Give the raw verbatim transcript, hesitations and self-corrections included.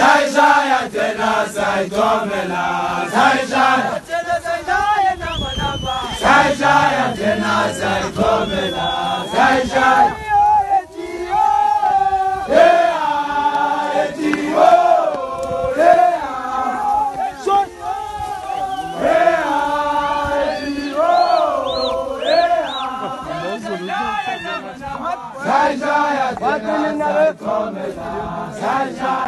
Taisha tena sai domela Taisha tena sai na na malamba Taisha tena sai domela Taisha etio eh etio eh son eh etio eh Taisha tena sai domela Taisha